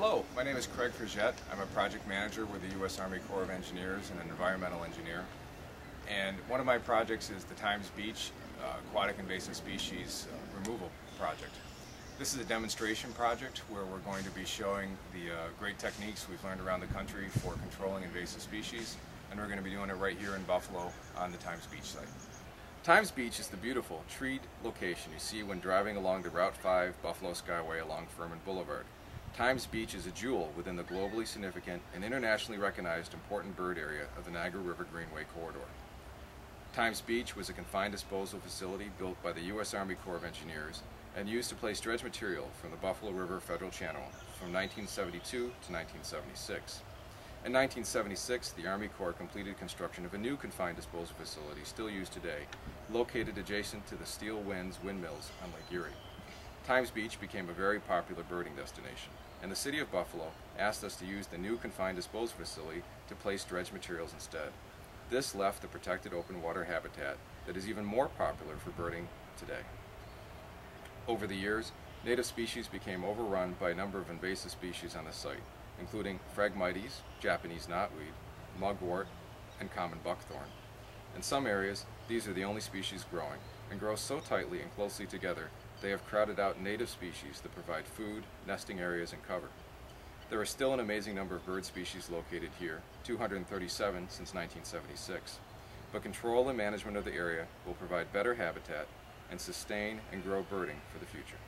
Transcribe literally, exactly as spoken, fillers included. Hello, my name is Craig Frisette. I'm a project manager with the U S Army Corps of Engineers and an environmental engineer. And one of my projects is the Times Beach uh, Aquatic Invasive Species uh, Removal Project. This is a demonstration project where we're going to be showing the uh, great techniques we've learned around the country for controlling invasive species, and we're going to be doing it right here in Buffalo on the Times Beach site. Times Beach is the beautiful treed location you see when driving along the Route five Buffalo Skyway along Furman Boulevard. Times Beach is a jewel within the globally significant and internationally recognized important bird area of the Niagara River Greenway Corridor. Times Beach was a confined disposal facility built by the U S Army Corps of Engineers and used to place dredge material from the Buffalo River Federal Channel from nineteen seventy-two to nineteen seventy-six. In nineteen seventy-six, the Army Corps completed construction of a new confined disposal facility still used today, located adjacent to the Steel Winds windmills on Lake Erie. Times Beach became a very popular birding destination, and the City of Buffalo asked us to use the new confined disposal facility to place dredge materials instead. This left the protected open water habitat that is even more popular for birding today. Over the years, native species became overrun by a number of invasive species on the site, including Phragmites, Japanese knotweed, mugwort, and common buckthorn. In some areas, these are the only species growing, and grow so tightly and closely together they have crowded out native species that provide food, nesting areas, and cover. There are still an amazing number of bird species located here, two hundred thirty-seven since nineteen seventy-six, but control and management of the area will provide better habitat and sustain and grow birding for the future.